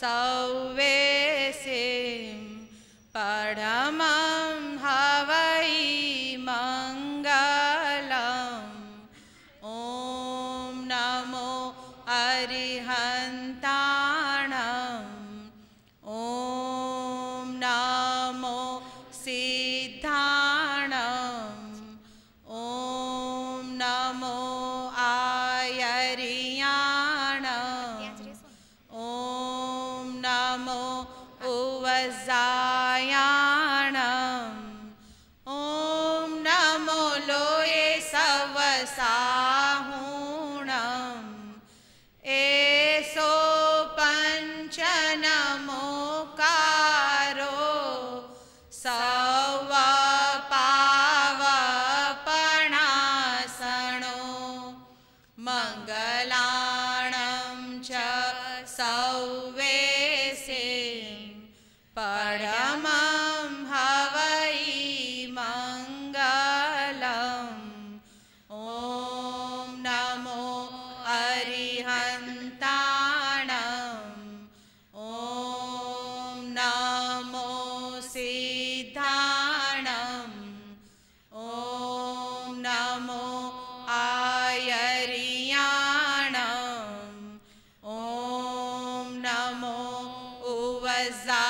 सव्वेसिं परमं हवै मंगलम्। ओम नमो अरिहंताणं, ओम नमो सिद्धाणं, ओम नमो जायाणं। ओम नमो लोए सवसाहुणं, एसो पंचनमोकारो सव पावपणासनो मंगलाणं च सव्वेसिं परमं हवै मंगलम्। ओम नमो अरिहंताणं, ओम नमो सिद्धाणं, ओम नमो आयरियाणं, ओम नमो उवजा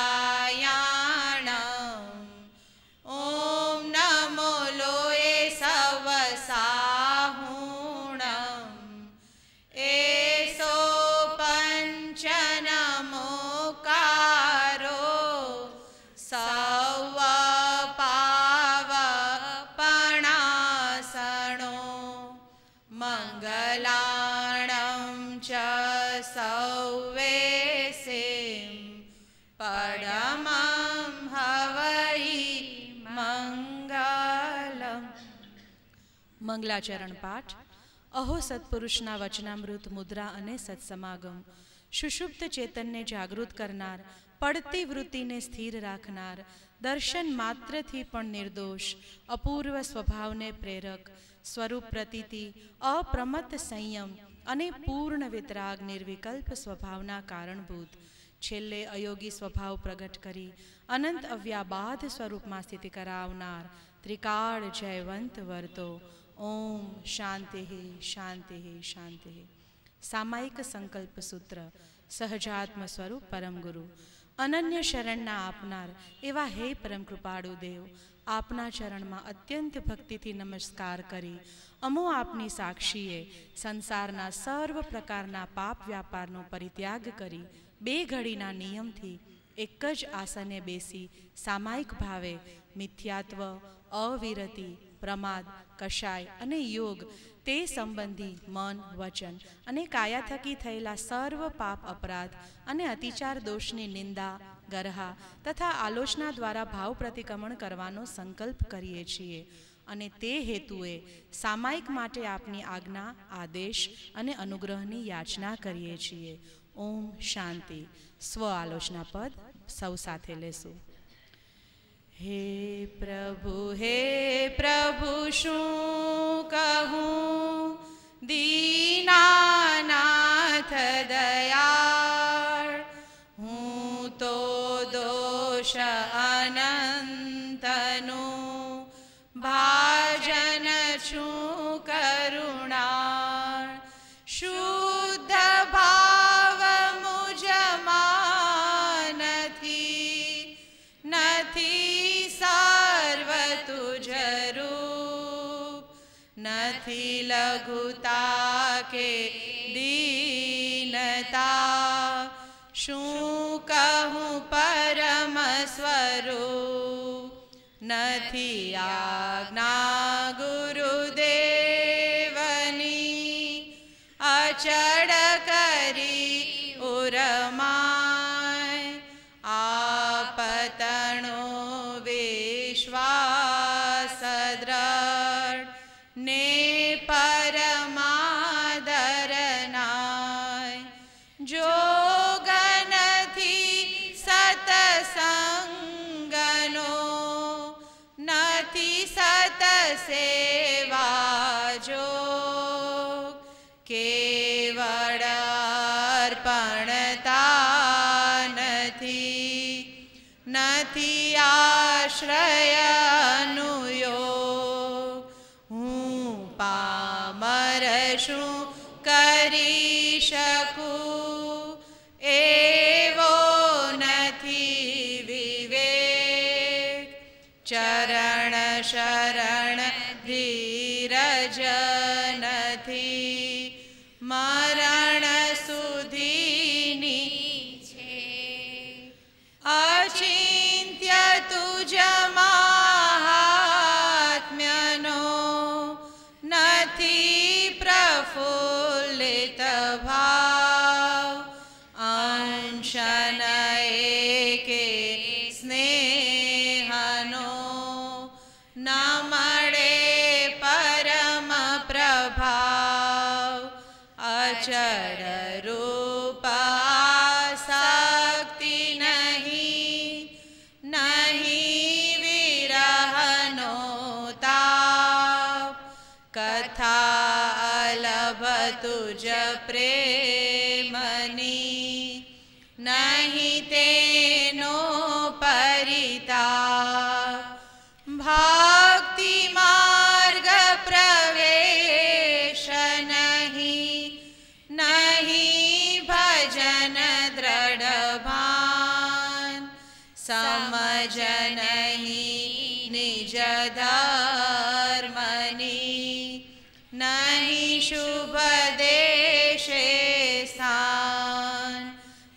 मंगलाणं च सव्वेसिं परमं हवै मंगलम्। मंगलाचरण पाठ। अहो सत्पुरुषना वचनामृत मुद्रा अने सत्समागम सुषुप्त चेतन ने जागृत करनार, पड़ती वृत्ति ने स्थिर राखनार, दर्शन मात्र थी पण निर्दोष, अपूर्व स्वभाव ने प्रेरक, स्वरूप प्रतीति, अप्रमत्त संयम अने पूर्ण वितराग निर्विकल्प स्वभावना कारणभूत, छेल्ले अयोगी स्वभाव प्रगट करी अनंत अव्याबाध स्वरूप में स्थिति करावनार त्रिकाल जयवंत वर्तो। ओम शांति शांति शांति। सामायिक संकल्प सूत्र। सहजात्म स्वरूप परम गुरु अनन्य शरण ना आपनार एवा हे परम कृपाळु देव, आपना चरण में अत्यंत भक्ति थी नमस्कार करी अमो आपनी साक्षीए संसारना सर्व प्रकारना पाप व्यापारनो परित्याग करी बे घड़ीना नियम थी एक ज आसने बेसी सामायिक भावे मिथ्यात्व, अविरति, प्रमाद, कषाय अने योग ते संबंधी मन, वचन अने काया थकी थयेला सर्व पाप अपराध अने अतिचार दोषनी निंदा, गर्हा तथा आलोचना द्वारा भाव प्रतिक्रमण करवानो संकल्प करीए छीए अने ते हेतुए सामायिक माटे आपनी आज्ञा, आदेश अने अनुग्रहनी याचना करीए छीए। ओम शांति। स्व आलोचना पद सौ साथे लेशु। हे प्रभु शुं कहूं, दीनानाथ दयाळ, हूँ तो दोष अनंतनु, भाजन छूं करुणाळ, शुद्ध भाव मुझमा नथी, सर्व तुझ रूप, नथी लघुता के दीनता, शूं कहूं परम स्वरूप, नथी आज्ञा गुरुदेवनी, अचड़ करी उरमाय, आपतनो विश्वास दृढ़, ने परमादरनाय, जो सेवा जोग, केवल अर्पणता आश्रयानुयो हूँ पामर शू करी शकू एवो नथी विवेक चरण शरण धीरज नथी मरण सुधीनी छे अचिंत्य तुझ महात्म्यनो नथी प्रफुल्लित भाव अंशन एके स्नेहनो नमणे परम प्रभाव अचर रूप आसक्ति नहीं नहीं विरहनो ताप कथा अलभ तुझ प्रेमनी नहीं तेनो परिता भक्ति मार्ग प्रवेश नहीं नहीं भजन दृढ़ भान समझ नहीं निज धर्मनि नहीं शुभ देशे स्थान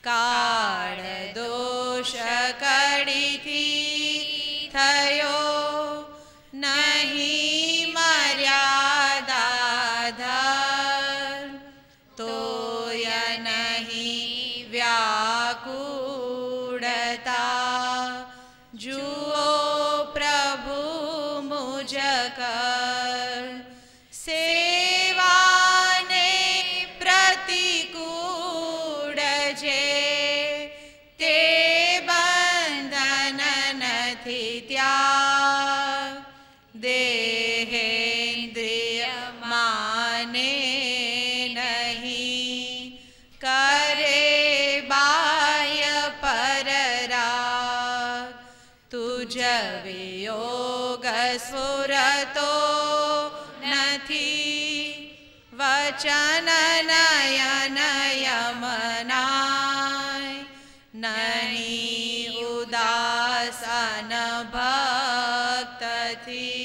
काल दोष कड़िति थयो नहीं मर्यादा धर्म तोय नहीं व्याकुलता जुओ प्रभु मुझ कर सेवा ने प्रतिकूल जे ते बंधन नथी त्याग देहेन्द्रिय माने नहीं करे बाह्य परराग तुझ वियोग सुरतो नथी वचन नयन यमना नहीं उदासन भक्त थी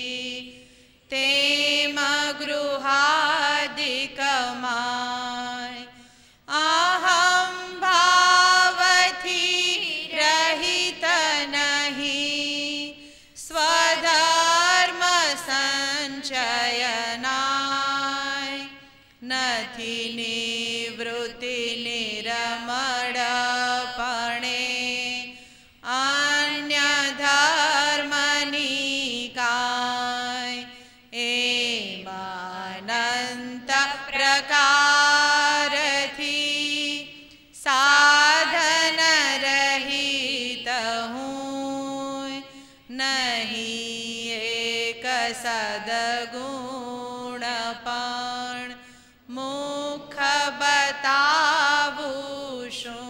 तेम गृहादिक माय अहम भाव थी रहित नहीं स्वधर्म संचयनाय नथी निवृत्ति निरमण सदगुणपण मुख बतावुषु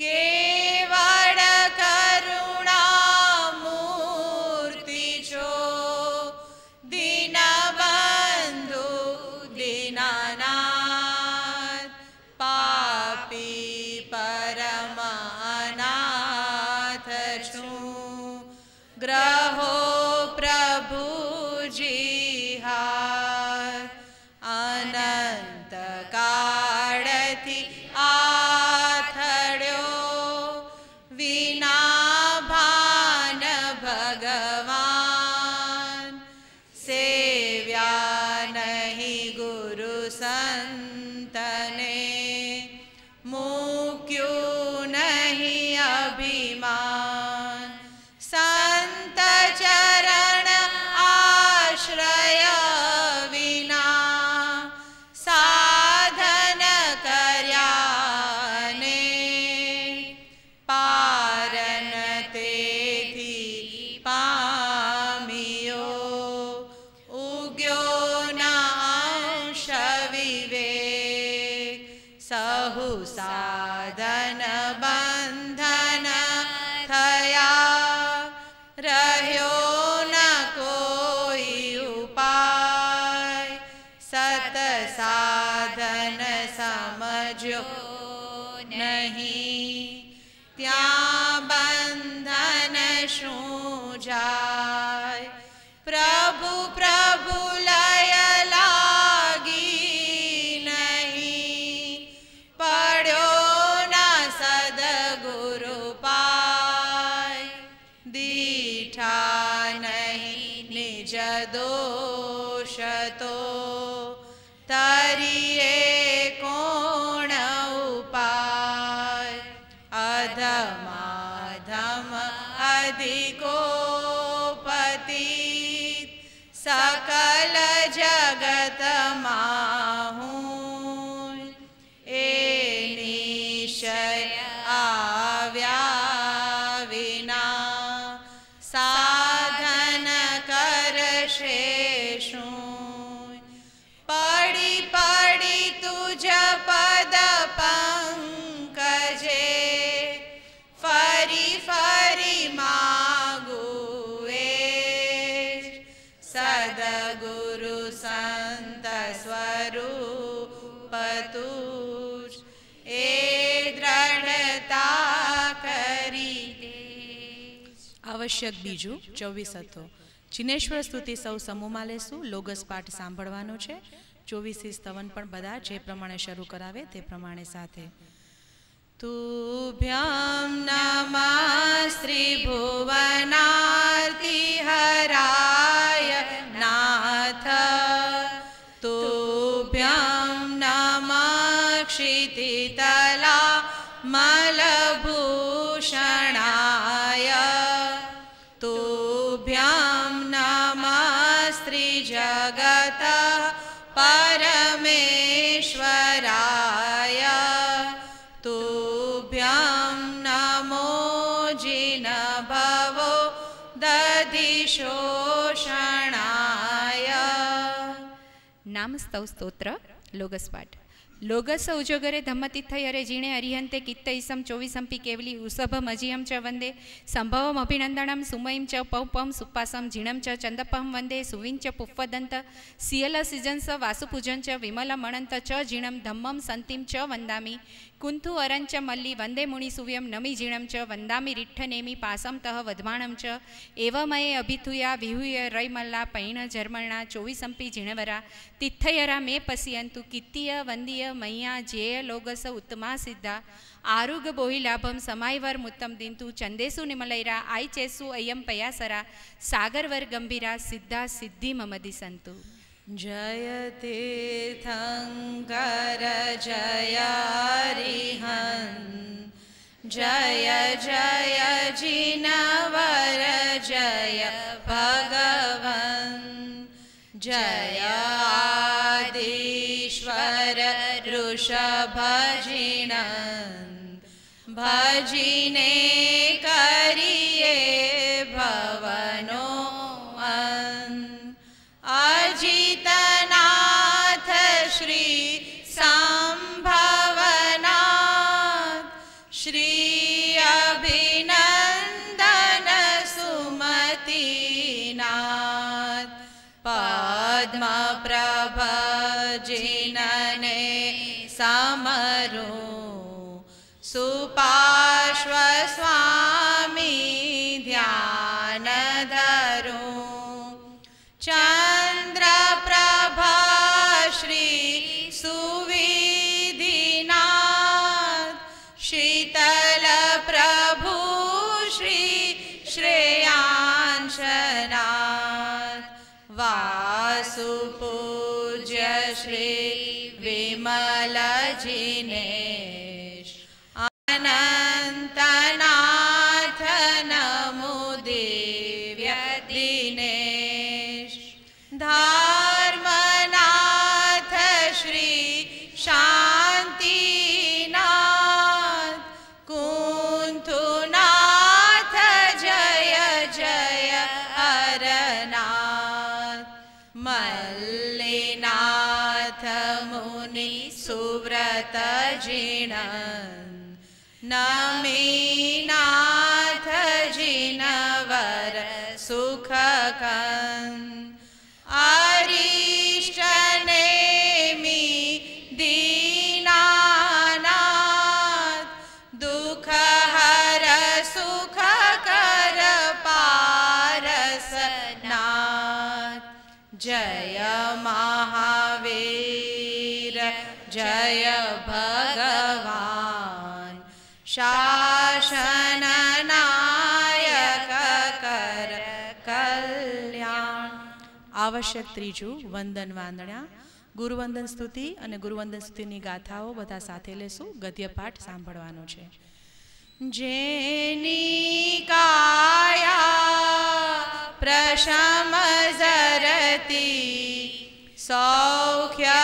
केवल करुणा मूर्ति जो दीनबंधु दीननाथ पापी परम अनाथ छू ग्रहो संत चरण आश्रय शतो तरिये कोण उपाय अधमाधम अधिको पति सकल जगत माहू ए निश्चय आव्या विना साधन कर शेषु पड़ी पड़ी तुझ पद पंकजे फरी फरी मागुए सदगुरु संत स्वरूप तू ए दृढ़ता करी आवश्यक बीजू 24 चिनेश्वर स्तुति सौ समूहमां लेशुं लोगस पाठ सांभळवानो छे 24 स्तवन पण बधा जे प्रमाणे शरू करावे ते प्रमाणे साथे तुभ्यां नमः त्रिभुवनार्तिहराय नाथ तुभ्यां नमः क्षितितला मलभूषणाय तुभ्यां नमः त्रिजगतः परमेश्वराय तुभ्यां नमो जिनभवो दधिशोषणाय नाम स्तव स्तोत्र लोगसपाठ लोगस उजोगरे धम्मतिथय अरे जीणे अरिहंते कित्त इसम 24 केवली उसभम अजियम च वंदे संभवम अभिनंदनम सुमयिम च पौपम सुपासम झीणम च चंदपम वंदे सुविं च पुफ्फदंत सियल सीजन स वासुपूजन च विमलम अनंत च जीणम धम्मम संतिम च वंदामि कुंथु अरंच मल्ली वंदे मुनिसूव्यम नमी जीणम च वंदामि रिठ्ठनेमि पासम तह वधमाणम च एवमये अभिथुया विहुय रैमल्ला पैण झरमणा 24 जीणवरा तिथयरा मे पसियंतु कित्तीय वंदीय मय्या जेय लोगस उत्तमा सिद्धा आरुग बोहि लाभम समायवर मुत्तम दिंतु चंदेसु निमलैरा आई चेसु अयम पयासरा सागरवर गंभीरा सिद्धा सिद्धि ममदि संतु जय तीर्थंकर जय हरिहं जय जय जिनवर जय भगवन् जय आदिश्वर ऋषभ जिनं भजिने करिये भवनो अजितनाथ श्री संभवनाथ श्री अभिनंदन सुमतिनाथ पद्मप्रभ जिनने समरो सुपार्श्व स्वामी ध्यानधरो जिनेश अनंतनाथ नमो दिव्य दिनेश धर्मनाथ श्री शांतिनाथ कुंथुनाथ जय जय अरनाथ मल्लिनाथ मुनि सुव्रत जिनं नमीनाथ जिनवर सुखकं अरिष्टनेमि दीनानाथ दुखहर सुखकर पारसनाथ जय महावीर जय भगवान शासन नायक कर कल्याण आवश्यक આવશ્યક ત્રીજું વંદન વાંદણ્યા, ગુરુવંદન સ્તુતિ અને ગુરુવંદન સ્તુતિની ગાથાઓ બધા સાથે લેશું. ગદ્યપાઠ સાંભળવાનો છે. જેની કાયા પ્રશમ જરતી સૌખ્યા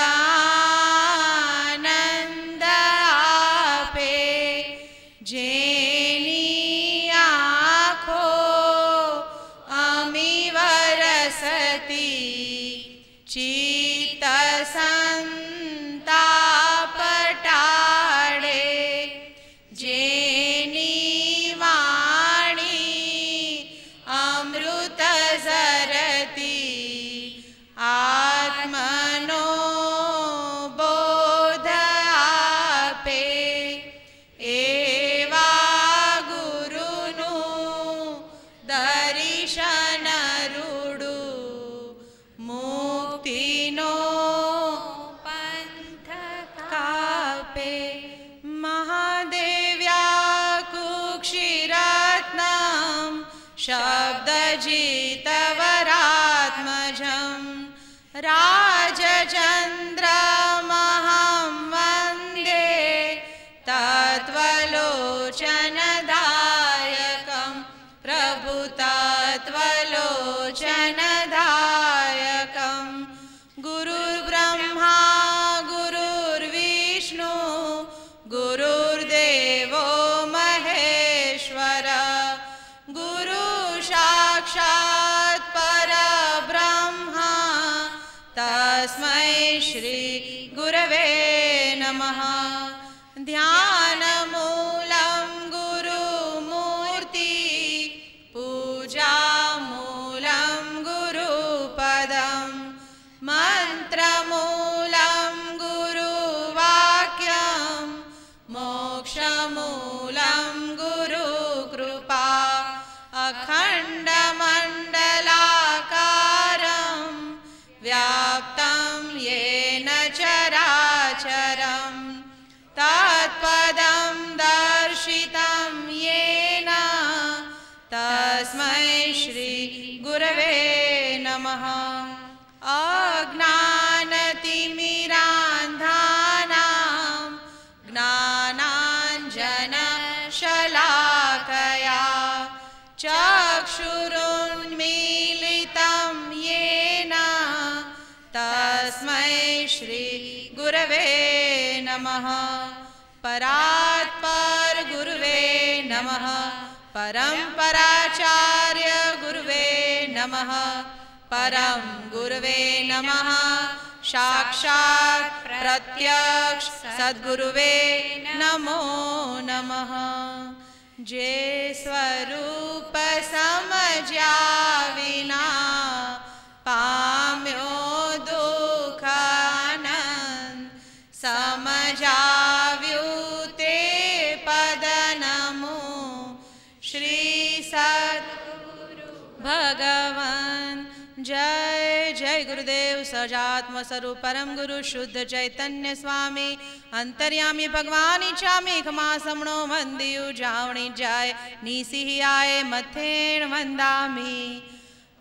परात्पर गुरुवे नमः, परम पराचार्य गुरुवे नमः, परम गुरुवे नमः, साक्षात् प्रत्यक्ष सद्गुरुवे नमो नमः. जे स्वरूप समझ्या विना पाम्यो जय जय गुरुदेव सजात्म स्वरूप परम गुरु शुद्ध चैतन्य स्वामी अंतर्यामी भगवान इच्छामी खमा समणो वंदियु जावणी जाय निसिहि आये मथेण वंदामी.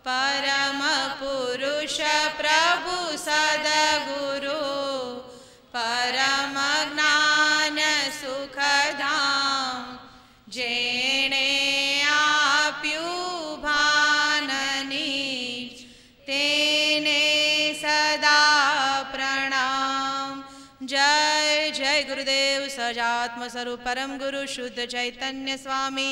परम पुरुष प्रभु सदगुरु परम ज्ञान सुखधाम जेणे सजात्म स्वरूप परम गुरु शुद्ध चैतन्य स्वामी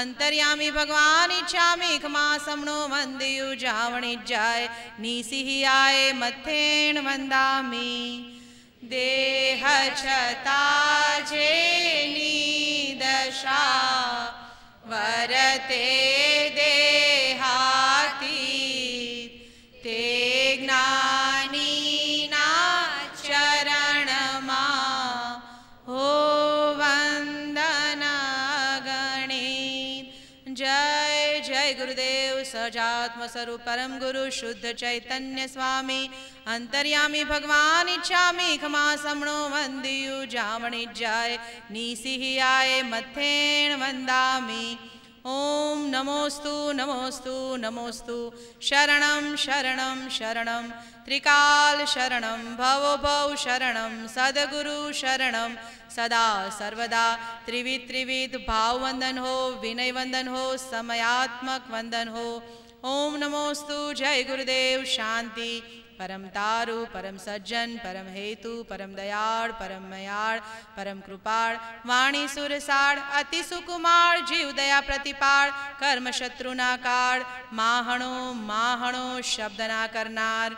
अंतर्यामी भगवान इच्छामी खमा समणो वंदियु जावणी जाय निसिहि आये मथेण वंदामी. देह छता जेनी दशा वरते देहाती ते ज्ञानी सजात्म स्वरूप परम गुरु शुद्ध चैतन्य स्वामी अंतर्यामी भगवान इच्छामी खमा समणो वंदियु जावणी जाय निसिहि आये मथेण वंदामी. ओम नमोस्तु नमोस्तु नमोस्तु शरणं शरणं शरणं त्रिकाल शरणं भवो भव शरणं सद्गुरु शरणं सदा सर्वदा त्रिविध त्रिविध भाव वंदन हो विनय वंदन हो समयात्मक वंदन हो। ओम नमोस्तु जय गुरुदेव शांति परम तारु परम सज्जन परम हेतु परम दयाड़ परम मयाड़ परम कृपाड़ वाणी सुरसाड़ अति सुकुमार जीव दया प्रतिपाड़ कर्म शत्रु ना काढ़ माहणो माहणो शब्द ना करनार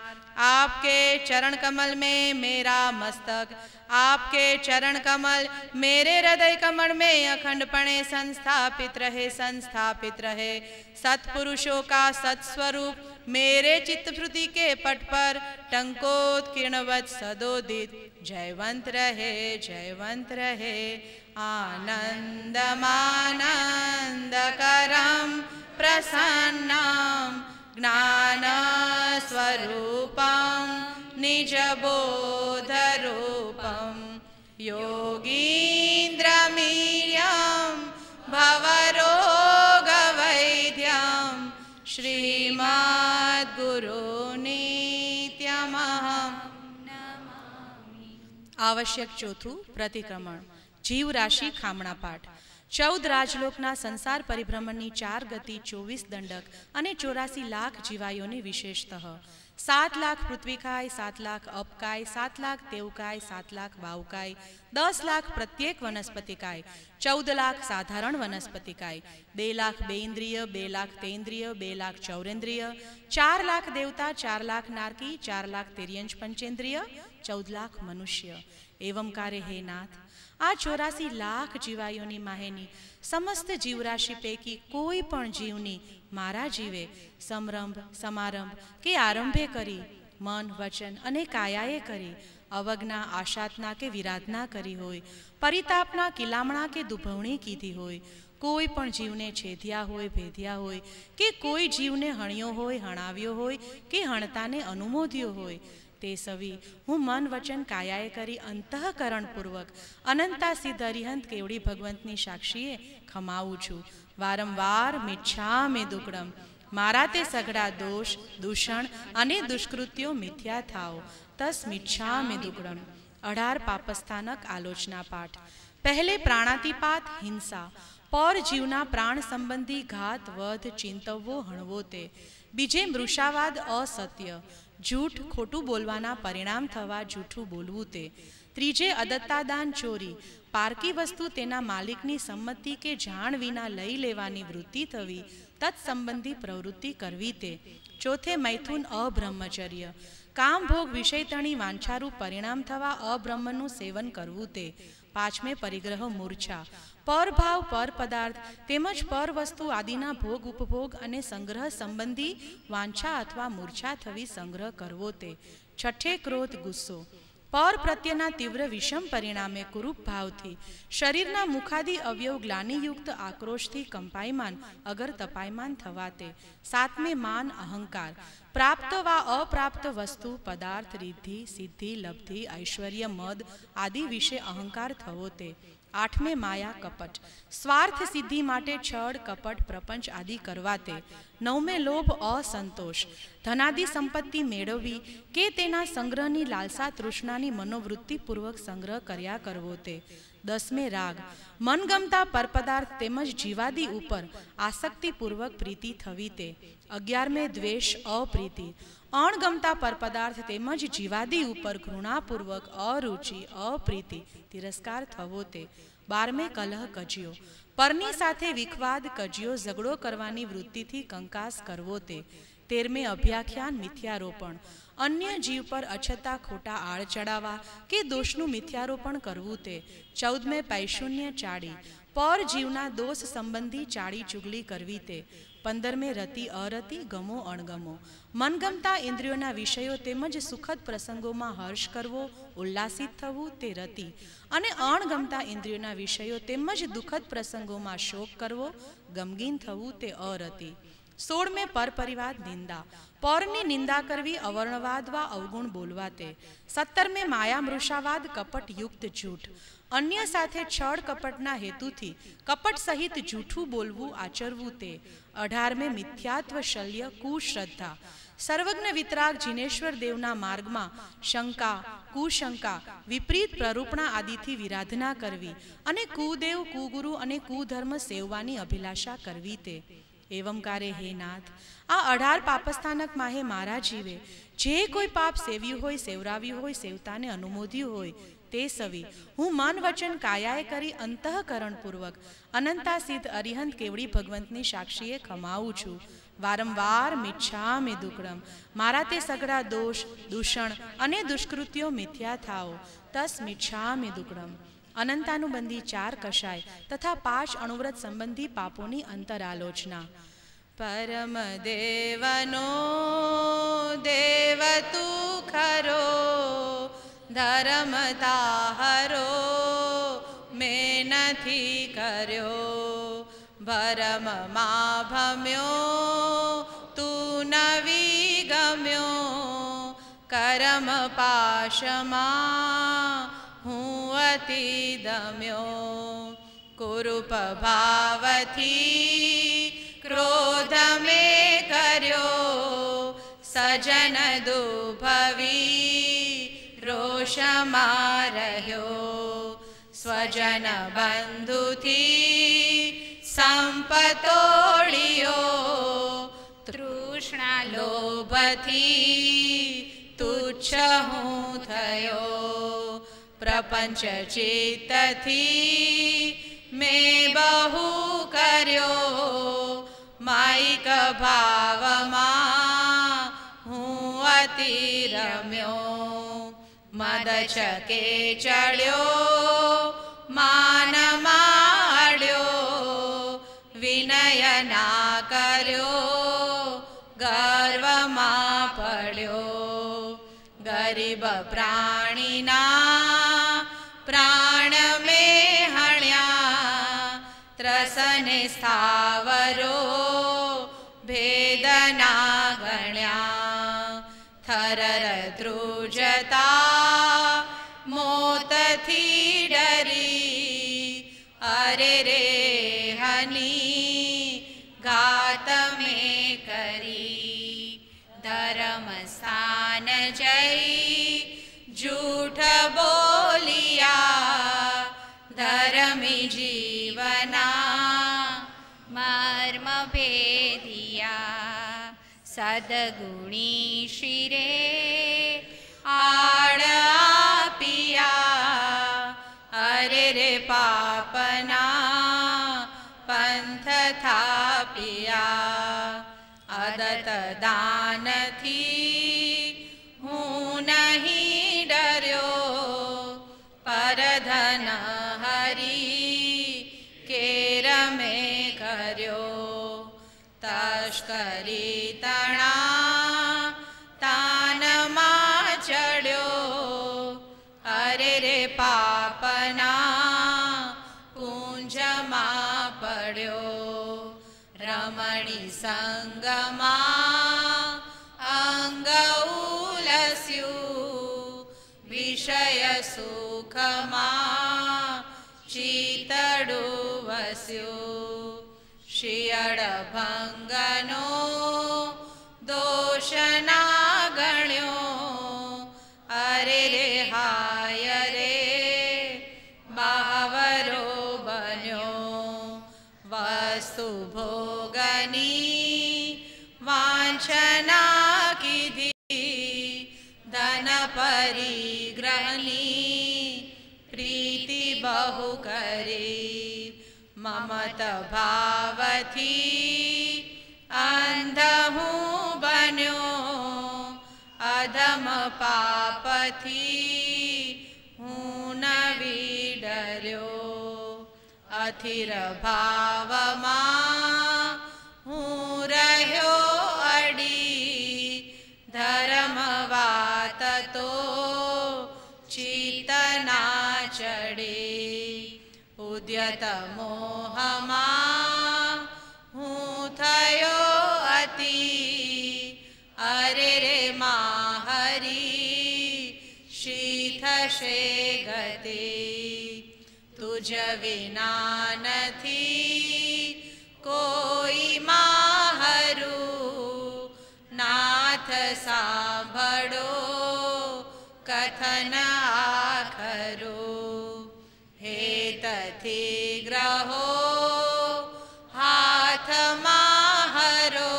आपके चरण कमल में मेरा मस्तक आपके चरण कमल मेरे हृदय कमल में अखंडपणे संस्थापित रहे सत्पुरुषों का सत्स्वरूप मेरे चित्तवृत्ति के पट पर टंकोत्कीर्णवत् सदोदित जयवंत रहे आनंदमानंदकरं प्रसन्नं ज्ञानस्वरूपं निजबोधरूपं योगीन्द्रमीड्यं भवरोगवैद्यं श्रीमद्गुरो नित्यमहं नमामि। आवश्यक चौथू प्रतिक्रमण जीव राशि खामणा पाठ 14 राजलोकना संसार परिभ्रमणनी 4 गति 24 दंडक अने 84 लाख जीवायोने विशेषतः 7 लाख पृथ्वीकाय 7 लाख अपकाय 7 लाख देवकाय 7 लाख वावकाय 10 लाख प्रत्येक वनस्पतिकाय 14 लाख साधारण वनस्पतिकाय 2 लाख बेइंद्रिय 2 लाख तेन्द्रिय 2 लाख चौरेन्द्रिय 4 लाख देवता 4 लाख नारकी 4 लाख तिर्यंच पंचेन्द्रिय 14 लाख मनुष्य एवं कार्य हे नाथ आ 84 लाख जीवायोनी माहेनी समस्त जीवराशि पैकी कोई पण जीवनी मारा जीवे संरंभ समारंभ के आरंभे करी मन वचन अने कायाए करी अवज्ञा आशातना के विराधना करी होय परितापना किलामणा के दुभवणी कीधी होय कोई पण जीवने छेदिया होय भेदिया होय के कोई जीवने हणियो होय हणाव्यो होय के हणताने अनुमोदियो होय ते सवी हूँ मन वचन कायाए करी अंतःकरणपूर्वक अनंता सिद्ध अरिहंत केवड़ी भगवंतनी साक्षीए खमावू छूं वारंवार मिच्छामि दुक्कडम मारा ते सगड़ा दोष दूषण अने दुष्कृत्यो मिथ्या थाओ तस् मिच्छामि दुक्कडम। 18 पापस्थानक आलोचना पाठ पहले प्राणातिपात हिंसा पौर जीवना प्राण संबंधी घात वध चिंतवो हणवो ते बीजे मृषावाद असत्य झूठ खोटू बोलवाना परिणाम थवा झूठू बोलवू ते त्रीजे अदत्तादान चोरी पारकी वस्तु तेना मालिकनी सम्मति के जाण विना लई लेवानी वृत्ति थवी तत्संबंधी प्रवृत्ति करवी ते चौथे मैथुन अब्रह्मचर्य काम भोग विषय तणी वांछारू परिणाम थवा अब्रह्मनु सेवन करवू ते पांचमे परिग्रह मूर्छा पर भाव पर पदार्थ तेमज पर वस्तु आदिना भोग उपभोग अने संग्रह संबंधी वांछा अथवा मूर्छा थवी संग्रह करवो ते छठे क्रोध गुस्सो पर प्रत्येना तीव्र विषम परिणामे कुरूप भावथी शरीरना मुखादी अवयव ग्लानियुक्त आक्रोशथी कंपायमान अगर तपायमान थवाते सातमे मान अहंकार प्राप्त वा अप्राप्त वस्तु पदार्थ रिद्धि सिद्धि लब्धि ऐश्वर्य मद आदि विषे अहंकार थवोते आठमे माया कपट स्वार्थ सिद्धि माटे छळ कपट प्रपंच आदि करवाते नवमे लोभ असंतोष धनादि संपत्ति मेळवी के तेना संग्रहनी लालसा तृष्णानी मनोवृत्तिपूर्वक संग्रह कर्या करवो ते दसमे राग मनगमता परपदार्थ तेमज जीवादी उपर आसक्तिपूर्वक प्रीति थवी ते 11मे द्वेष अप्रीति अणगमता परपदार्थ तेमज जीवादी उपर घृणापूर्वक अरुचि अप्रीति तिरस्कार थवो ते 12मे कलह कजियो परनी साथे विखवाद कजियो झगड़ो करवानी वृत्तिथी कंकास करवो ते 13मे अभ्याख्यान मिथ्यारोपण अन्य जीव पर अछता खोटा आड़ चढ़ावा के दोषनु मिथ्यारोपण करवू ते 14मे पैशून्य चाड़ी पर जीवना दोष संबंधी चाड़ी चुगली करवी ते 15मे रति अरति गमो अणगमो मनगमता इंद्रियोना विषयों तेमज सुखद प्रसंगों में हर्ष करवो उल्लासित थवू ते रति अने अणगमता इंद्रियोना विषयों तेमज दुखद प्रसंगों में शोक करवो गमगीन थवू ते अरति सोळ में परपरिवाद निंदा, पौरनी निंदा करवी, अवर्णवाद वा अवगुण बोलवाते। 17 में माया मृषावाद, कपट युक्त झूठ, अन्य साथे छळ कपटना हेतुथी कपट सहित झूठू बोलवू आचरवू ते। 18 में मिथ्यात्व शल्य कुश्रद्धा, सर्वज्ञ वितराग जिनेश्वर देवना मार्गमा शंका कुशंका विपरीत प्ररूपणा आदिथी विराधना करवी अने कुदेव कुगुरु अने कुधर्म सेववानी अभिलाषा करवी ते। एवं कारे हे नाथ, आ 18 पापस्थानक माहे मारा जीवे जे कोई पाप सेव्यू होय, सेवराव्यू होय, सेवताने अनुमोद्यू होय ते सवी हूँ मन वचन कायाए करी अंतःकरणपूर्वक अनंता सिद्ध अरिहंत केवड़ी भगवंतनी साक्षीए खमावू छूं। वारंवार मिच्छामि दुक्कडम, मारा ते सगड़ा दोष दूषण अने दुष्कृत्यो मिथ्या थाओ, तस् मिच्छामि दुक्कडम। अनंतानुबंधी 4 कषाय तथा 5 अणुव्रत संबंधी पापोनी अंतरालोचना। परम देवनो देव तू खरो, धर्मता हरो में नथी कर्यो, भरम मां भम्यो तू नवी गम्यो, करम पाशमा हूँ अति दम्यो, कुरूप भावथी क्रोध में कर्यो, सजन दुभवी रोष मारह्यो, स्वजन बंधु थी संपतोड़ियो, तृष्णा लोभ थी तुच्छ हूँ थयो, प्रपंच चित थी मैं बहु कर्यो, माईक भाव मां हूँ अति रम्यो, मद छके चढ़्यो मान माड्यो, विनय ना कर्यो गर्व मां पड्यो, गरीब प्राणीना प्राण में हण्या, त्रसने स्थावरो भेदना गण्या, थरर द्रुजता मोत थी डरी, अरे रे हनी घात में करी, धर्म स्थान जई झूठ बोलिया, धर्मी जीवना मर्म भेदिया, सदगुणी शिरे आड़ पिया, अरे रे पापना पंथ था पिया, आदत दान थी हूँ नहीं डर्यो, परधन हरि केर में कर्यो, तस्करी तणा तान मां चढ़्यो, अरे रे पापना पूंज मां पड्यो, रमणी संगमा अंग उलस्यू, विषय सुखमा चित डूबस्यू, शियड़ भंगनो दोष ना गण्यो, अरे रे हाय रे बावरो बन्यो, वस्तु भोगनी वांछना कीधी, धन परिग्रहनी प्रीति बहु करी, ममत भावथी अंध हूँ बन्यो, अधम पापथी हूँ न डर्यो, अथिर भाव मां हूँ रह्यो अड़ी, धर्म वात तो चीतना चढ़ी, उद्यत मोहमा हूँ थयो थशे गति तुझ विना नथी कोई माहरू नाथ सांभडो कथन आखरो हे तथी ग्रहो हाथ माहरो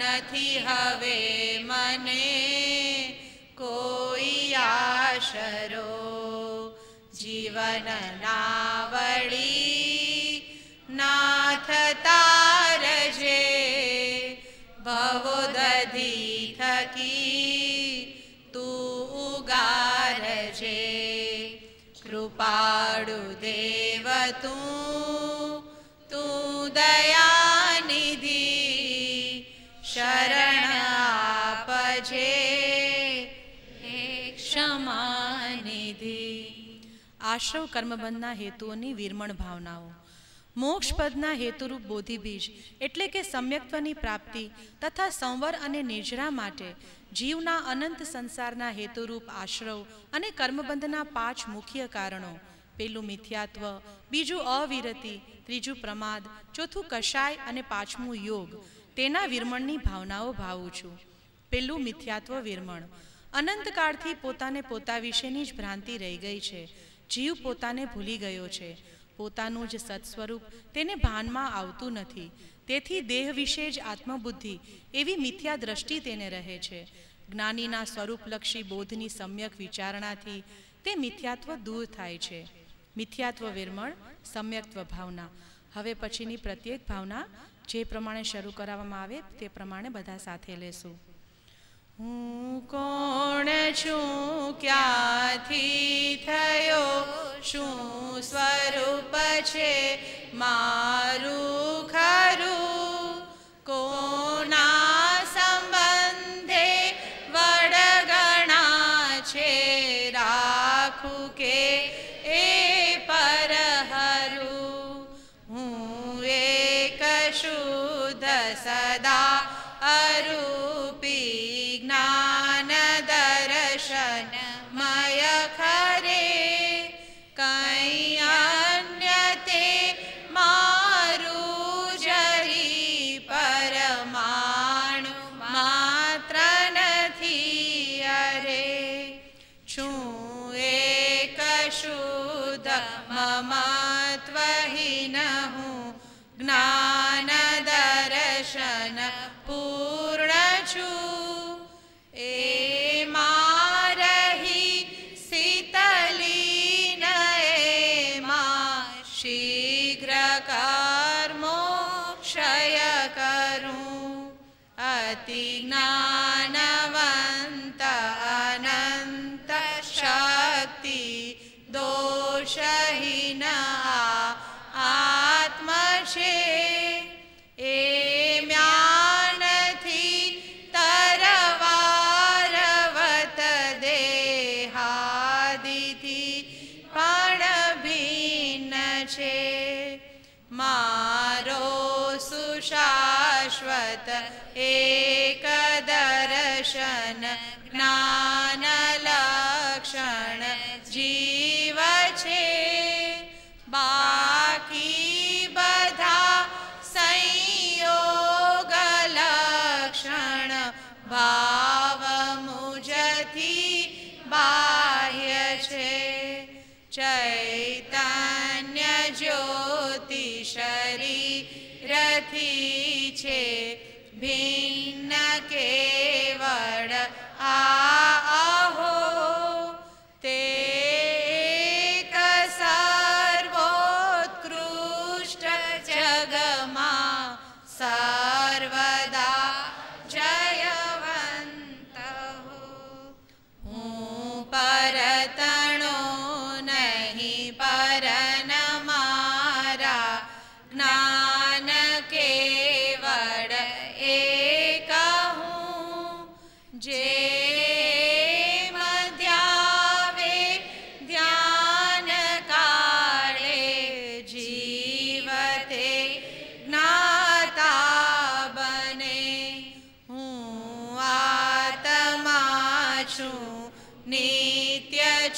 नथी हवे मने कोई आशरो जीवन नावड़ी नाथ तारजे भवो दधी थकी तू उगारजे कृपाड़ु देव तू तू दयानिधि शरण आपजे हे क्षमा निधि। आश्रव कर्मबंधना हेतुओनी वीरमण भावनाओं मोक्ष पदना हेतुरूप बोधिबीज एटले के सम्यक्त्वनी प्राप्ति तथा संवर अने निर्जरा माटे जीवना अनंत संसारना हेतुरूप आश्रव अने कर्मबंधना पांच मुख्य कारणों पहलू मिथ्यात्व, बीजू अविरति, तीजू प्रमाद, चौथू कषाय अने पांचमू योग तेना विरमणनी भावनाओ भावू छूं। पहलू मिथ्यात्व विरमण अनंत काळथी पोताने पोता विशेनी ज भ्रांति रही गई है। जीव पोताने भूली गयो छे, पोतानुं ज सत्स्वरूप तेने भानमां आवतुं नथी, तेथी देह विशे ज आत्मबुद्धि एवी मिथ्या दृष्टि तेने रहे छे। ज्ञानीना स्वरूपलक्षी बोधनी सम्यक विचारणाथी ते मिथ्यात्व दूर थाय छे। मिथ्यात्व विरमण सम्यक्त्व भावना। हवे पछीनी प्रत्येक भावना जे प्रमाणे शरू करावामां आवे ते प्रमाणे बधा साथे लेशुं। हूँ कोण छूँ क्यांथी थयो शू स्वरूप छे मारू खरू कोना संबंधे वडगणा छे राखू के ए परहरू। हूँ एक शुद्ध सदा अरूपी ज्ञान दर्शन मय खरे कई अन्य ते मारू जरी परमाणु मात्र नथी अरे। छू एक शुद्ध ममत्वहीन हूँ ज्ञान दर्शन पूर्ण छू ए मारही शीतली नए माँ शीघ्र कर मोक्षय करूं। अति ज्ञानवंत अनंत शक्ति दोषहीन आत्मशे ए म्यान थी तरवारवत देहादिति पण भिन्न छे। मारो सुशाश्वत एक दर्शन ज्ञान लक्षण जीव छे बाकी बधा संयोग लक्षण भाव मुजथी बाह्य छे। चैतन्य ज्योति शरीरथी छे भिन्न केवळ आहो ते सर्वदा जयवंत हो। हूँ परतणो नहीं परन मारा ज्ञान केवल एक हूँ जे नित्य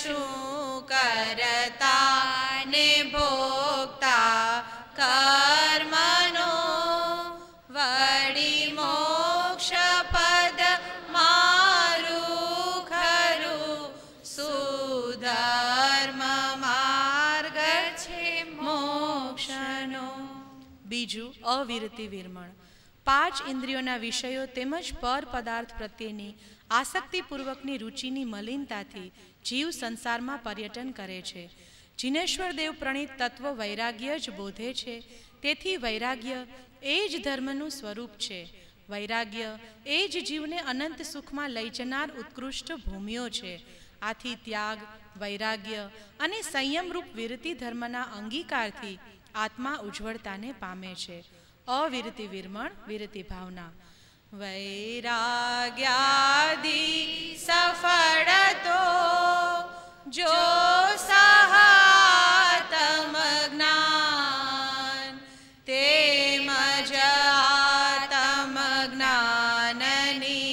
करता ने भोक्ता कर्मनो वड़ी मोक्ष पद मारू खरु सुधर्म मार्ग छे मोक्षनो। बीजू अविरति विरमण पांच इंद्रियों विषयों तेमज पर पदार्थ प्रत्येनी आसक्तिपूर्वकनी रुचिनी मलिनताथी जीव संसार में पर्यटन करे छे। जिनेश्वर देव प्रणीत तत्व वैराग्य ज बोधे छे, तेथी वैराग्य एज धर्मनु स्वरूप छे। वैराग्य एज जीवने अनंत सुख में लई जनार उत्कृष्ट भूमिओ छे। आथी त्याग वैराग्य अने संयम रूप विरति धर्मना अंगीकारथी आत्मा उज्जवलताने पामे छे। अविरति विरमण विरति भावना। वैराग्यादि सफल तो जो सहातम ज्ञान तेमज आत्म ज्ञाननी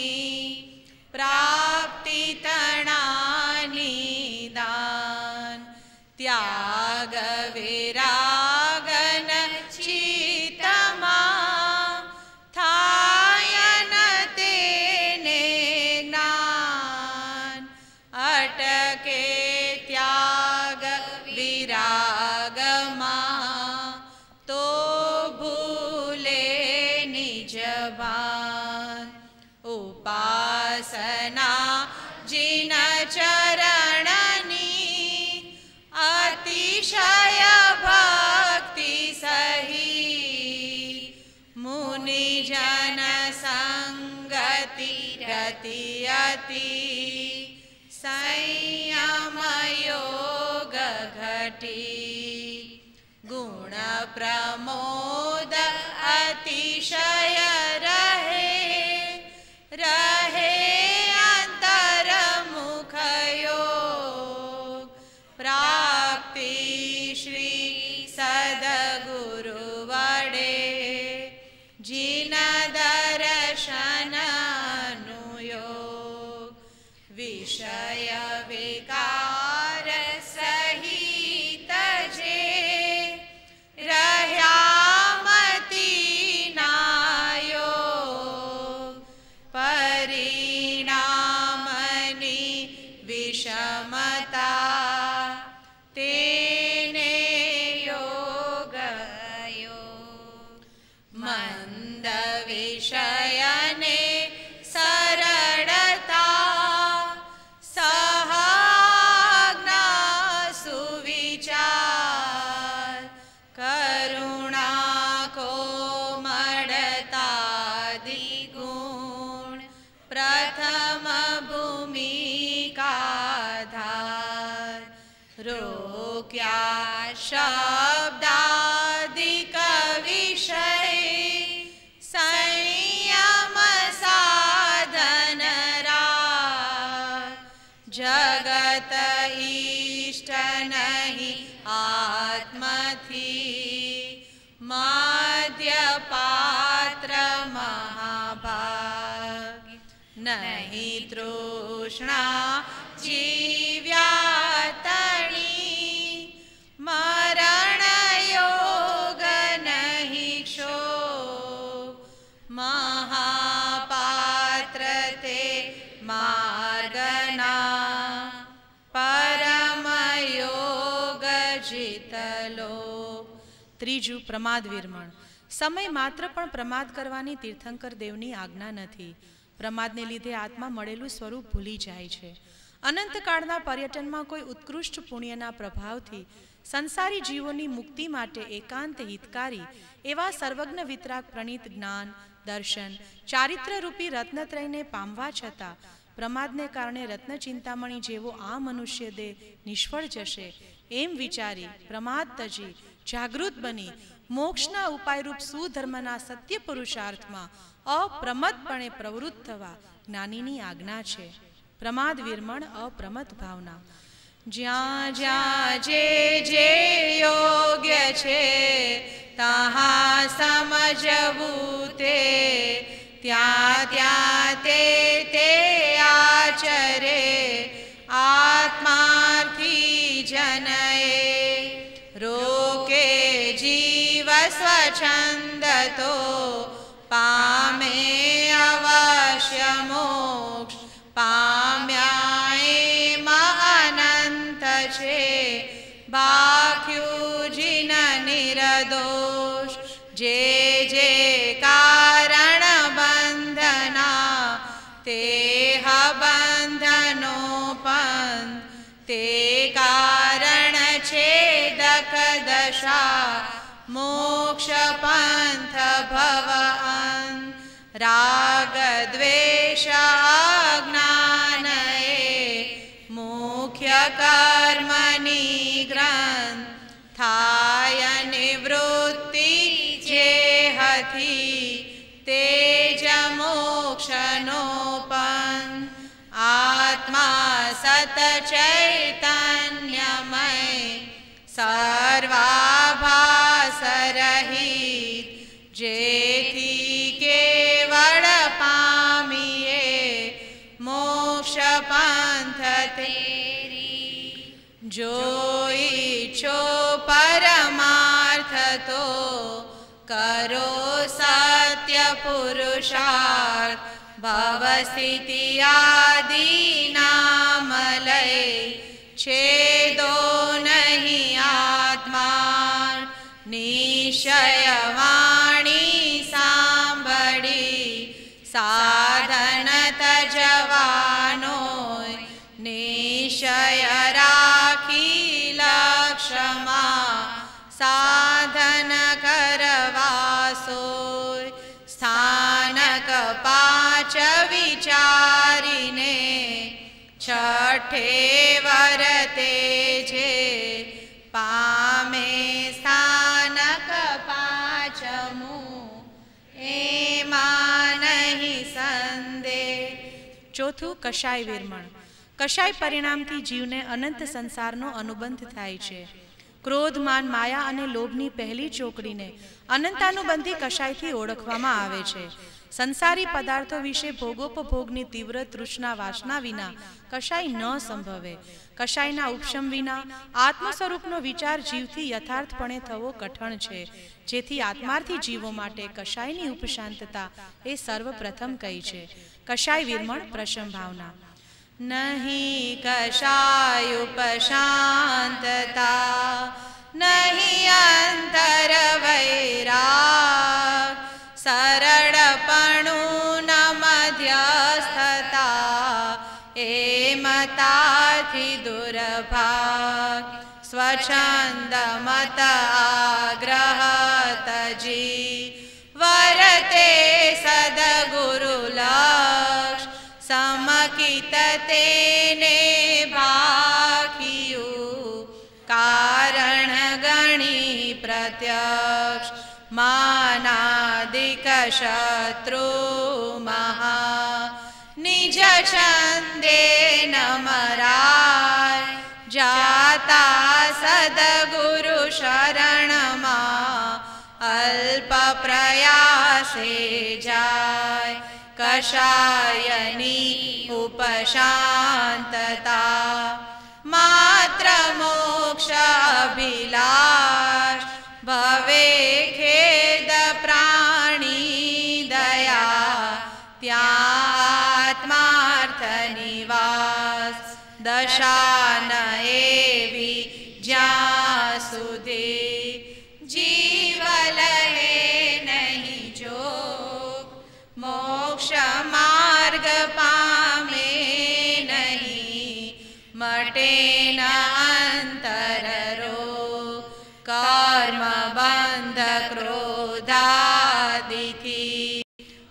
प्राप्ति तणानी दान त्याग विरागन चितमा थायन तेने ज्ञान अटके त्याग विरागमा तो भूले निज भान। उपासना जिन चरणनी अतिशय भक्ति सही मुनिजन संगति रति अति संयम योग घटी गुण प्रमोद अतिशय रहे रहे अंतर मुख योग प्राप्ति श्री सदगुरु वडे जिन दर्शन विषय विकार सहित जे रह्या मति नायो परिणामनी विषमता तेने योग मंद विषयने सरलता रोक्या शब्दादिक विषय संयम साधन जगत इष्ट नहीं आत्मथी मध्य पात्र महाभाग नहीं तृष्णा जीव्या मरण योग नहीं क्षो महापात्र ते मार्गना परम योग जितलो। त्रीजू प्रमाद विरमण समय मात्र पण प्रमाद करवानी तीर्थंकर देवनी आज्ञा नथी। प्रमादने लीधे आत्मा मळेलू स्वरूप भूली जाय छे। अनंतकाळना पर्यटनमा कोई उत्कृष्ट पुण्यना प्रभावथी संसारी जीवोनी मुक्ति माटे एकांत हितकारी एवा सर्वज्ञ वितराग प्रणीत ज्ञान दर्शन चारित्र रूपी रत्नत्रयने पामवा छता प्रमादने कारणे रत्न चिंतामणी जेवो आ मनुष्य देह निष्फळ जशे एम विचारी प्रमाद तजी जागृत बनी मोक्षना उपायरूप सुधर्मना सत्य पुरुषार्थमां अप्रमदपणे प्रवृत्त थवा ज्ञानीनी आज्ञा छे। प्रमाद विरमण अप्रमद भावना। ज्यां ज्यां जे योग्य छे तहां समझवू त्यां त्यां ते आचरे आत्मार्थी जनये रोके जीव स्वच्छंदतो पामे अवश्य मोक्ष पाम्याये महानंत छे बाक्यु जिन निरदोष जे कारण बंधना ते दशा मोक्ष पंथ भवन राग द्वेष ज्ञानये मुख्य कर्मणि ग्रंथाय निवृत्ति जेहति तेज मोक्षनो पन् आत्मा सत चैतन्यमय सर्वाभासरहित जेति केवल पामिये मोक्ष पंथ तेरी जो इच्छो परमार्थ तो करो सत्य पुरुषार्थ भवसिति आदि नाम लय छेदो नहीं आत्मा निश्चय वाणी सांबड़ी साधन तजवानो निश्चय राखी लक्ष्मा साधन करवासो स्थानक पाच विचारिने छठे वरते जे पामे स्थानक पाचमु एमा नहीं संदेह। चौथू कषाय विरमण। कषाय परिणाम थी जीवने अनंत संसारनो अनुबंध थाय छे। क्रोध मान माया अने लोभनी पहली चोकड़ी ने अनंतानुबंधी कषाय थी ओळखवामां आवे छे। संसारी पदार्थों विषे भोगोपभोगनी तीव्र तृष्णा वासना विना कषाय न संभवे। कषायना उपशम विना आत्म स्वरूपनो विचार जीवथी यथार्थपणे थवो कठण छे। जेथी आत्मार्थी जीवो माटे कषायनी उपशांतता ए सर्वप्रथम कही छे। कषाय विरमण प्रशम भावना। नहीं कषाय उपशांतता नहीं अंतर वैराग सरळपणु न मध्यस्थता ए मताथि दुर्भाग स्वच्छंद मत आग्रह तजी वरते सदगुरुलक्ष समकित तेने भाखियु कारण गणी प्रत्यक्ष मानादिक शत्रु महा निज छंदे नमराय जाता सदगुरु शरण मा अल्प प्रयासे जाय कषायनी उपशांतता मात्र मोक्ष अभिलाष भवे खेद प्राणी दया त्यात्मार्थ निवास दशा नएवी ज्यां सुधी जीव लहे नहीं जोग मोक्ष मार्ग पामे नहीं मटे न अंतर रोग कर्म बंध क्रोधादिति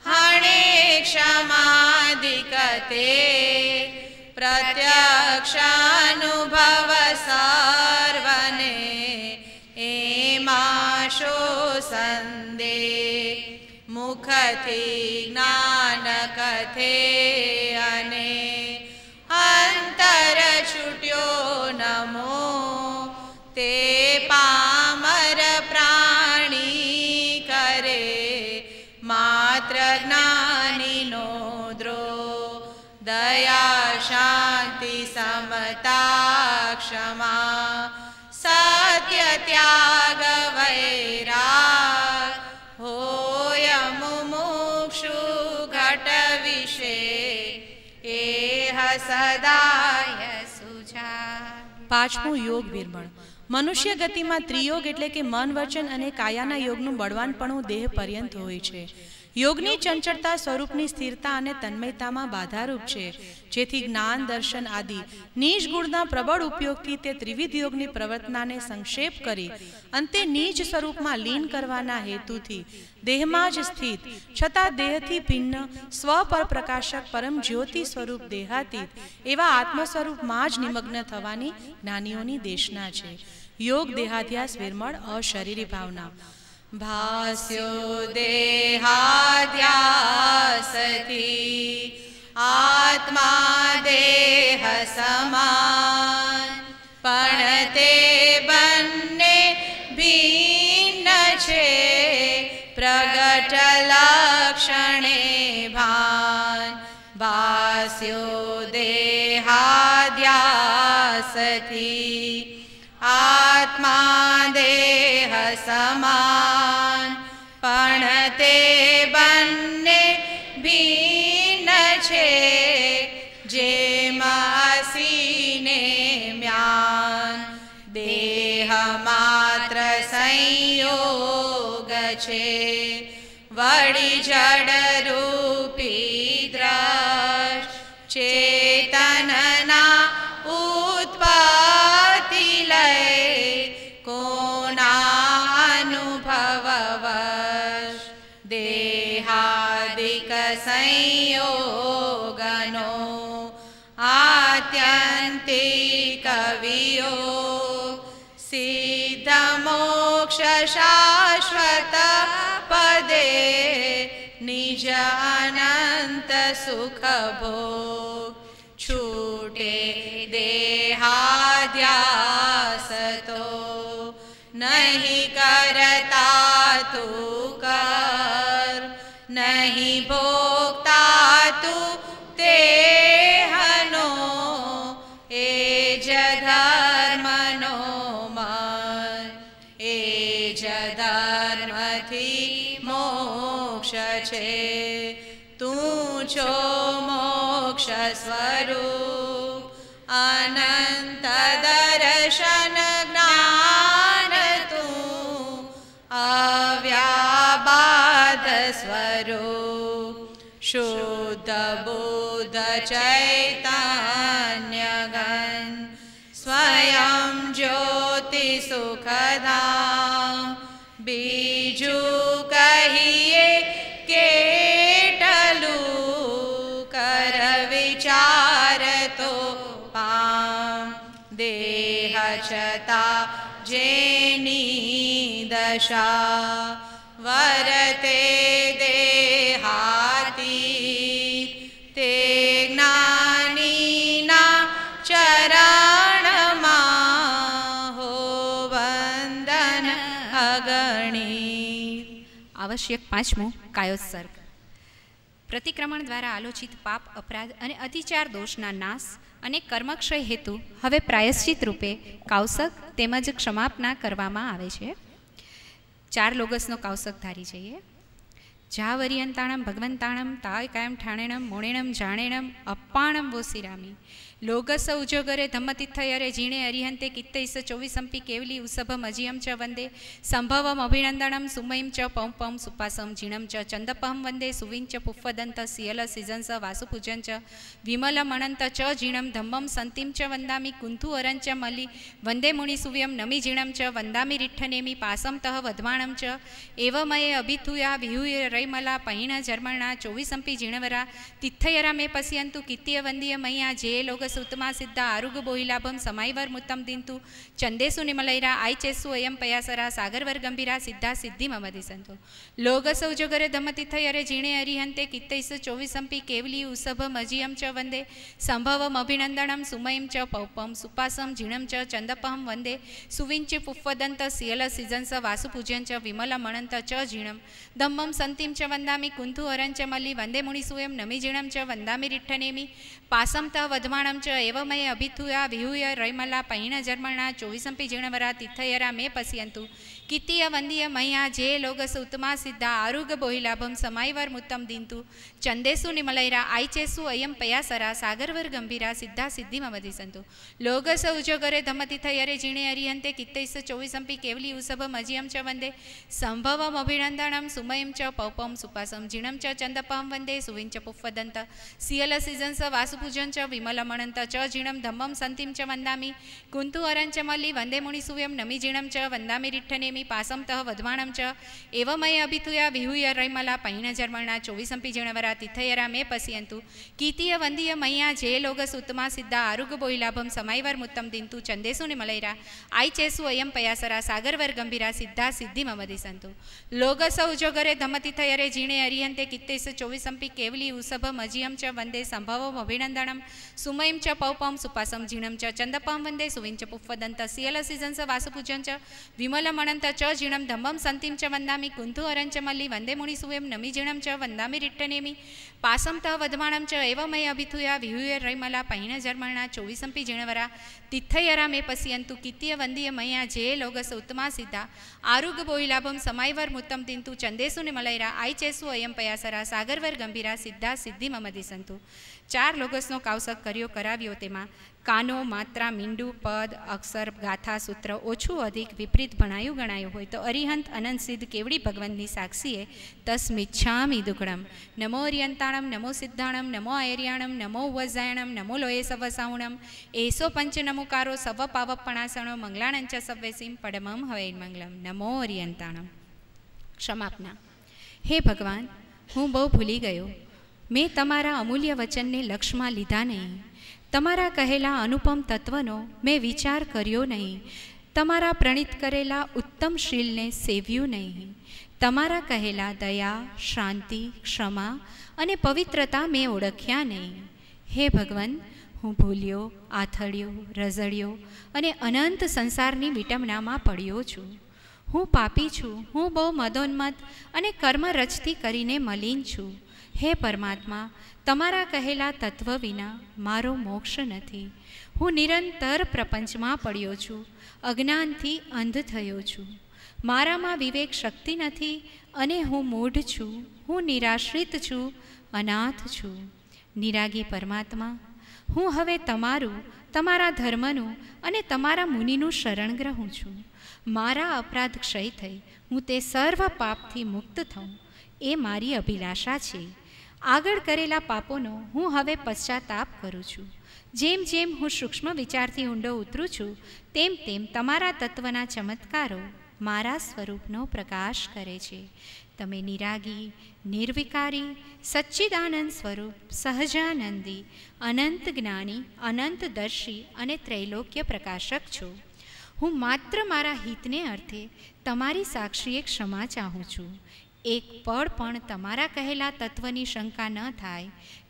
हणे क्षमादिकते प्रत्यक्षानुभव सर्वने एमाशो संदे मुखथि ज्ञान कथे अने अंतर छुट्यो नमो ते पामर प्राणी करे मात्र ज्ञानी नो द्रो दया शांति समता क्षमा सत्य त्याग वैराग होय मुमुक्षु घट विषे एह सदाय सुजाग। पांचमो योग विरमण। मनुष्य गति में त्रियोग एटले के मन वचन अने कायाना योगनु बळवानपणुं देह पर्यंत होय छे। योगनी चंचलता स्वरूपनी स्थिरता अने तन्मयतामां बाधारूप छे, जेथी ज्ञान दर्शन आदि नीज गुणना प्रबल उपयोगथी ते त्रिविध योगनी प्रवर्तनाने संक्षेप करी अंते नीज स्वरूपमां लीन करवाना हेतुथी देहमां ज स्थित छतां देहथी भिन्न स्व पर प्रकाशक परम ज्योति स्वरूप देहातीत एवा आत्म स्वरूपमां ज निमग्न थवानी ज्ञानीओनी देशना छे। योग देहाध्यास विरमण अशरीरी भावना। भास्यो देहाध्यासति आत्मा देह समान पण ते बन्ने भिन्न छे प्रगट लक्षणे भान। भास्यो देहाध्यासति आत्मा देह समान पण ते बन्ने भिन्न छे जे मसीने म्यान। देह मात्र संयोग छे वड़ी जड़ रूपी द्रष्ट चेतनना उत्पत्ति लय कोना अनुभववश। देहादिक संयोगनो आत्यंतिक वियोग सिद्ध मोक्ष शाश्वत पदे निज अनंत सुख भोग। छूटे देहाध्यासतो नहीं करता तू कर नहीं भोगता तू तेहनो एज धर्मनो मन। एज धर्मथी मोक्ष छे तू छो मोक्ष स्वरूप अनंत दर्शन शुद्ध बुद्ध चैतन्यगण स्वयं ज्योति सुखदा। बीजू कहिए केटलू कर विचार तो पाम। देह चता जेनी दशा वरते देहाती ते ज्ञानीना चरणमा हो वंदन अगणी। आवश्यक पांचमो कायोत्सर्ग। प्रतिक्रमण द्वारा आलोचित पाप अपराध અને અતિચાર દોષના નાશ અને કર્મક્ષય હેતુ હવે પ્રાયશ્ચિત રૂપે કાવસક તેમજ ક્ષમાપના કરવામાં આવે છે। चार लोगसनो काउसकधारी चाहिए। जा वरियंताणम भगवंताणम ताय कायम ठाणेणम मोणेणम जाणेणम अप्पाणम वो सिरामी लोगस उजोगरे धम्मतिथयरे जीणे अरिहंते कित्ते इस चौवीसंपी केवली उसभम अजियम च वंदे संभवम अभिनंदनम सुमयम च पौंपम सुपासम जीणम च चंदपहम वंदे सुविंच पुफदंत सियल सीजंस वासुपूजन च विमलम अनंत च जीणम धम्मम संतिम च वंदामी कुंथु अरंच मलि वंदे मुनिसूव्यम नमी जीणम च वंदामी रिठ्ठनेमी पासम तह वधवाणम च एवमये अभिथुया विहुय रईमला पहिणा जर्मणा चौवीसंपी जीणवरा तिथयरा मे पश्यंतु कित्तीय वंदीय मया जे लोग सुतमा सिद्धा आरुग बोहिलाभम समाईवर मुत्तम दिंतु चंदेसु निमलैरा आई चेसु अयम पयासरा सागरवर गंभीरा सिद्धा सिद्धि ममदिसंतो लोगसौ जोगरे धमतिथयरे जीणे अरिहंते कित्तैस चौवीसंपी केवली उसभम अजियम च वंदे संभवम अभिनंदनम सुमयम च पौपम सुपासम जीणम च चंदपहम वंदे सुविंच पुफदंत सियल सीजंस वासुपूजन च विमलम अनंत च जीणम धम्मम संतिम च वंदामी कुंथु अरंच मलि वंदे मुनिसूयम नमी जीणम च वंदामी रिठ्ठनेमी पासम त वधवाणम च एवमय अभिथुया विहुय रैमला पहिण जर्मणा चोविसंपी जीर्णवरा तीर्थयरा मे पश्यंतु कितिय वंदीय मया जे लोगस उत्तमा सिद्धा आरुग बोहिलाभम समायवर मुत्तम दींतु चंदेसु निमलैरा आयचेसु अयम पयासरा सागरवर गंभीरा सिद्धा सिद्धि ममधि संतु लोगस उजोगरे धमतीर्थयरे जीणे अरिहंते कितैस चोविसंपी केवली उसभम अजियम च वंदे संभवम अभिनंदनम सुमयम च पौपम सुपासम जीणम च चंदपम वंदे सुविंच पुफदंत सियल सीजन स वासुपूजन च विमलमणंत च जीणम धम्मम संतिम च वंदामि कुंतु अरंच मल्ली वंदे मुनिसुव्यम नमि जीणम च वंदामि रिठ्ठनेमि पासमतः वधवाणं च एवमय अभिथुया विहुय रैमला पहिण जर्मणा चोविसंपि जीर्णवरा तीर्थयरा मे पश्यन्तु कीतिय वंदीय मय्या जे लोगस उत्तमा सिद्धा आरुग बोहिलाभम समायवर मुत्तम दींतु चंदेसु निमलैरा आयचेसु अयम पयासरा सागरवर गंभीरा सिद्धा सिद्धि ममधि संतु लोगस उजोगरे धमतीर्थयरे जीणे अरिहंते कित्तेस चोविसंपि केवली उसभम अजियम च वंदे संभवम अभिनंदनम सुमयम च पौपम सुपासम जीणम च चंदपम वंदे सुविंच पुफदंत सियलसिजंस वासुपूजन च विमलमणंत च जीणम धम्मम संतिम च वंदामि कुंथु अरंच मल्ली वंदे मुनिसुवेम नमि जीणम च वंदामि रिट्टनेमि पासमतः वधवाणं च एवमय अभिथुया विहुय रैमला पहिण जर्मणा चोविसंपि जीर्णवरा तीर्थयरा मे पश्यन्तु कितिय वंदीय मया जे लोगस उत्तमा सिद्धा आरुग बोहिलाभम समायवर मुत्तम दींतु चंदेसु निमलैरा आयचेसु अयम पयासरा सागरवर गंभीरा सिद्धा सिद्धि ममधि संतु चार लोगसनो कावसक कर्यो कराव्यो तेमां कानो मात्रा मींडू पद अक्षर गाथा सूत्र ओछू अधिक विपरीत भणायु गणायु हो तो अरिहंत अनंत सिद्ध केवड़ी भगवंतनी साक्षीए तस्मिच्छामि दुक्कडम नमो अरिहंताणम नमो सिद्धाणम नमो आयरियाणम नमो वजायणम नमो लोये सवसावणम एसो पंच नमुकारो सव पावपणासणो मंगलाणंच सव्वेसिम पडमम हवै मंगलम नमो अरिहंताणम। क्षमापना हे भगवान, हूँ बहु भूली गयो। मैं तमारा अमूल्य वचनने लक्ष्यमां लीधा नहीं। तमारा कहेला अनुपम तत्वनो मैं विचार कर्यो नहीं। तमारा प्रणीत करेला उत्तम शील ने सेव्यू नहीं। तमारा कहेला दया, शांति, क्षमा अने पवित्रता मैं ओळख्या नहीं। हे भगवान, हूँ भूलियो, आथड़ियो, रजड़ियो अने अनंत संसारनी विटमना में पड़ियो छूँ। हूँ पापी छूँ। हूँ बहु मदोन्मत अने कर्म रचती करीने मलिन छूँ। हे परमात्मा, तमारा कहेला तत्व विना मारो मोक्ष नहीं। हूँ निरंतर प्रपंच में पड़ियो छूँ। अज्ञान थी अंध थयो छूँ। मारा में विवेक शक्ति नहीं अने हूँ मूढ़ छूँ। हूँ निराश्रित छूँ, अनाथ छूँ। निरागी परमात्मा, हूँ हवे तमारू, तमारा धर्मनु अने तमारा मुनिनु शरण ग्रहूँ छूँ। मारा अपराध क्षय थई हूँ ते सर्व पाप थी मुक्त थऊँ ए मारी अभिलाषा छे। आगळ करेला पापोनो हूँ हवे पश्चाताप करूँ छूं। जेम जेम हूँ सूक्ष्म विचारथी ऊंडो उतरूँ छूं तेम तेम तमारा तत्वना चमत्कारो मारा स्वरूपनो प्रकाश करे छे। तमे निरागी, निर्विकारी, सच्चिदानंद स्वरूप, सहजानंदी, अनंत ज्ञानी, अनंत दर्शी अने त्रैलोक्य प्रकाशक छो। हूँ मात्र मारा हितने अर्थे तमारी साक्षीए क्षमा चाहूँ छूं। एक पळ पण तमारा कहेला तत्वनी शंका न थाय।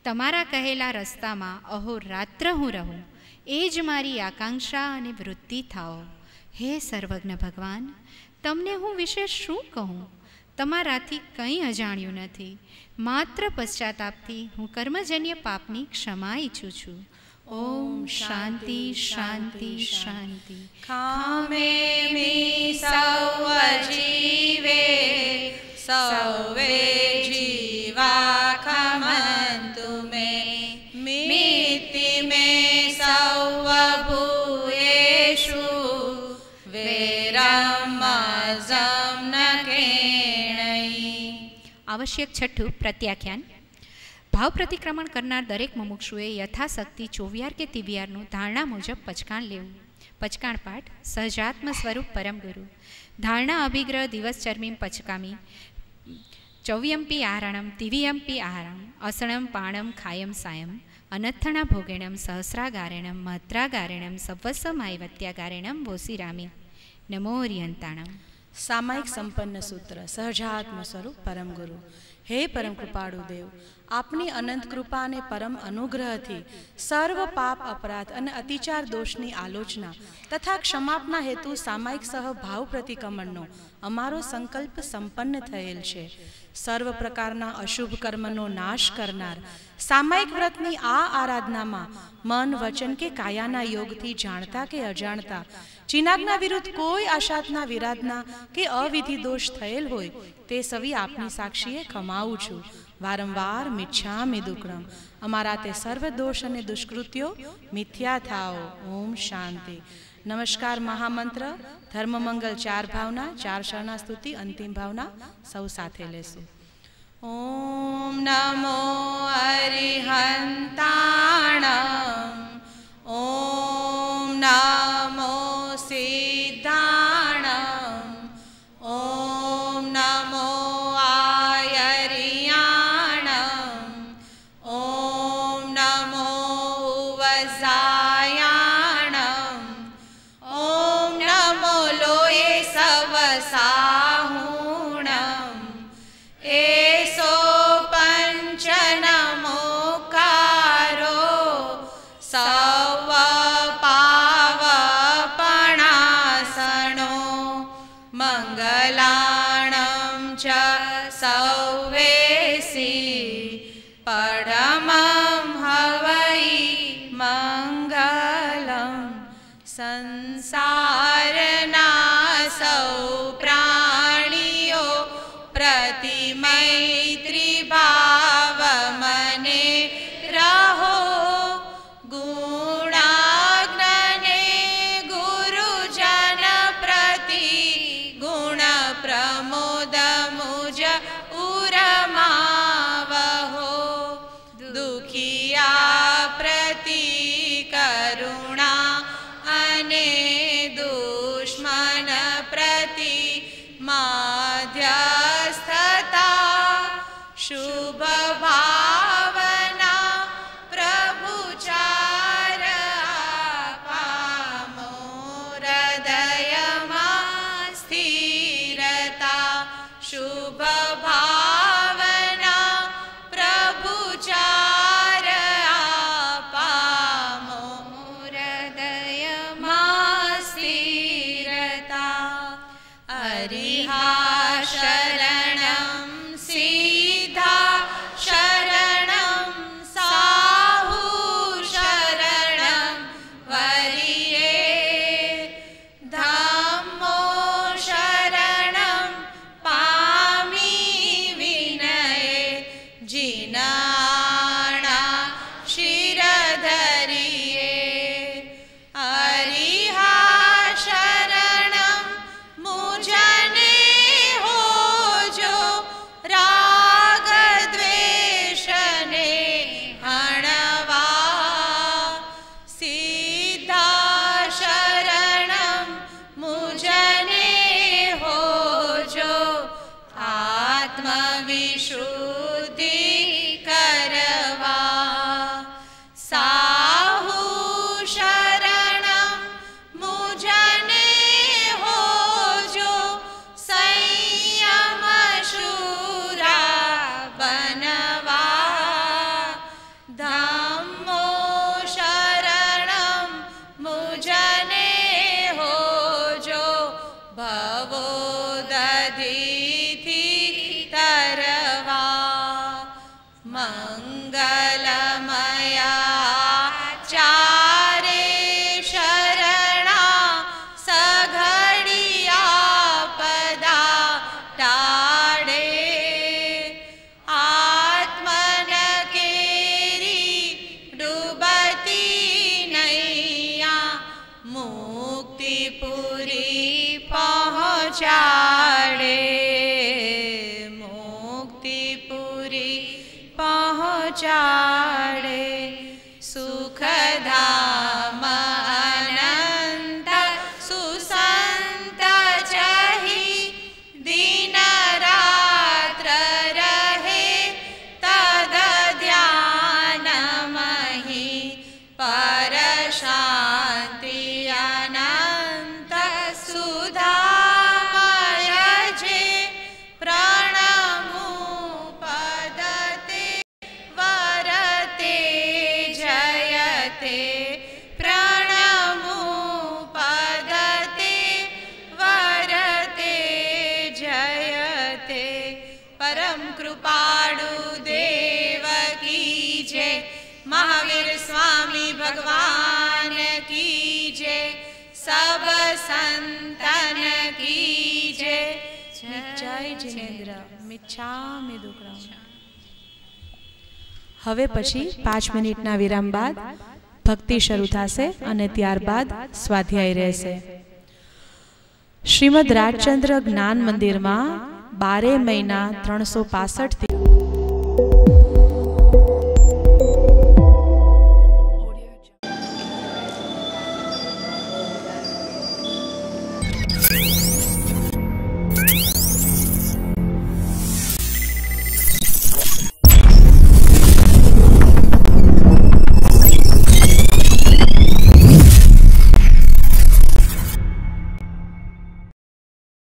तमारा कहेला रस्तामा अहोरात्र हूँ रहूँ ए ज मारी आकांक्षा अने वृत्ति थाओ। हे सर्वज्ञ भगवान, तमने हूँ विशे शू कहूँ? तमाराथी कई अजाण्यु नथी। मात्र पश्चातापथी हूँ कर्मजन्य पापनी क्षमा इच्छू छू। ओम शांति शांति शांति। खामे मी सव जीवे सवे जीवा खमन्तु मे मिति मे सव भूयेषु वेरमजं न केणयि। आवश्यक छठ्ठुं प्रत्याख्यान। भाव प्रतिक्रमण करनार दरेक मुमुक्षुए यथाशक्ति चोवियार के तिवियारनु धारणा मुजब पचकाण लेवुं। पचकाण पाठ सहजात्म स्वरूप परम गुरु धारणा अभिग्रह दिवस चर्मीम पचकामी चौव्यम्पी आहरणम दिव्यम्पी आहरणम असणम पाणम खायम सायम अनत्थना भोगेणम सहस्रागारेणम महत्रागारेणम सवस्वमायवत्यागारेणम वोसिरामी नमो अरिहंताणम। सामायिक संपन्न सूत्र सहजात्म स्वरूप परम गुरु। हे परम कृपाळु देव, आपनी अनंत कृपा ने परम अनुग्रह थी सर्व पाप अपराध अने अतिचार दोषनी आलोचना तथा क्षमापना हेतु सामायिक सहभाव प्रतिक्रमणनो अमारो संकल्प संपन्न थयेल छे। सर्व प्रकारना अशुभ कर्मनो नाश करनार सामायिक व्रतनी आ आराधनामां मन वचन के कायाना योगथी जाणता के अजाणता चिनाग्ना विरुद्ध कोई आशातना विराधना के अविधि दोष थयेल होय ते सवी आपनी साक्षीए खमावुं छुं। वारंवार मिच्छामि दुक्कडम अमारा ते सर्व दोष अने दुष्कृत्यो मिथ्या थाओ। ओम शांति। नमस्कार महामंत्र धर्म मंगल चार भावना चार शरणास्तुति अंतिम भावना सौ साथे लेशु। ओम नमो अरिहंताणं ओम नमो सिद्धाणं ओम नमो आयरियाणं ओम नमो वजायाणं ओम नमो लोये सवसा हरि हा शरणं मुझने हो सब संतन की जय। जय जिनेन्द्र मिच्छामि दुक्कडम। हवे पछी 5 मिनिटना विराम बाद भक्ति शुरू थाशे अने त्यारबाद स्वाध्याय रहेशे। श्रीमद राजचंद्र ज्ञान मंदिर में 12 महीना 365 थी